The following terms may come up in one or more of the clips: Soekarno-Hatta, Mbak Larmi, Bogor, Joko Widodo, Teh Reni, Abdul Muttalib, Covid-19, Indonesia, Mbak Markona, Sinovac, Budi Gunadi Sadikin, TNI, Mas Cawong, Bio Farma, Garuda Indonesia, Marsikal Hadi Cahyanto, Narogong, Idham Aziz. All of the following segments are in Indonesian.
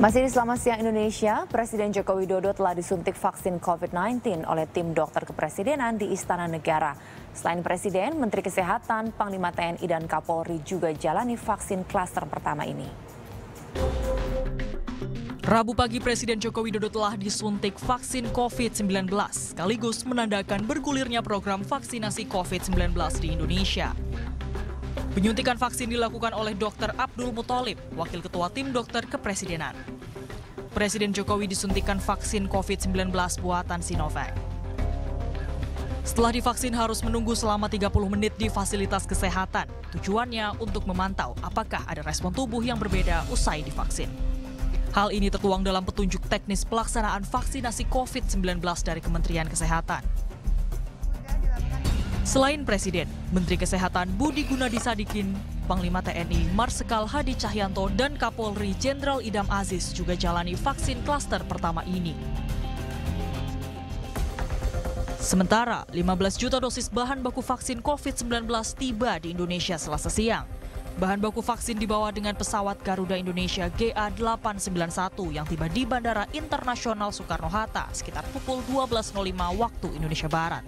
Masih di Selamat Siang Indonesia, Presiden Joko Widodo telah disuntik vaksin COVID-19 oleh tim dokter kepresidenan di Istana Negara. Selain Presiden, Menteri Kesehatan, Panglima TNI dan Kapolri juga jalani vaksin klaster pertama ini. Rabu pagi Presiden Joko Widodo telah disuntik vaksin COVID-19, sekaligus menandakan bergulirnya program vaksinasi COVID-19 di Indonesia. Penyuntikan vaksin dilakukan oleh Dr. Abdul Muttalib, Wakil Ketua Tim Dokter Kepresidenan. Presiden Jokowi disuntikan vaksin COVID-19 buatan Sinovac. Setelah divaksin harus menunggu selama 30 menit di fasilitas kesehatan. Tujuannya untuk memantau apakah ada respon tubuh yang berbeda usai divaksin. Hal ini tertuang dalam petunjuk teknis pelaksanaan vaksinasi COVID-19 dari Kementerian Kesehatan. Selain Presiden, Menteri Kesehatan Budi Gunadi Sadikin, Panglima TNI Marsikal Hadi Cahyanto, dan Kapolri Jenderal Idham Aziz juga jalani vaksin klaster pertama ini. Sementara, 15 juta dosis bahan baku vaksin COVID-19 tiba di Indonesia Selasa siang. Bahan baku vaksin dibawa dengan pesawat Garuda Indonesia GA891 yang tiba di Bandara Internasional Soekarno-Hatta sekitar pukul 12.05 waktu Indonesia Barat.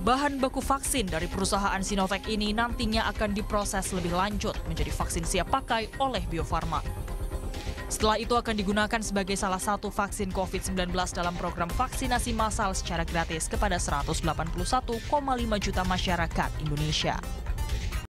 Bahan baku vaksin dari perusahaan Sinovac ini nantinya akan diproses lebih lanjut menjadi vaksin siap pakai oleh Bio Farma. Setelah itu akan digunakan sebagai salah satu vaksin COVID-19 dalam program vaksinasi massal secara gratis kepada 181,5 juta masyarakat Indonesia.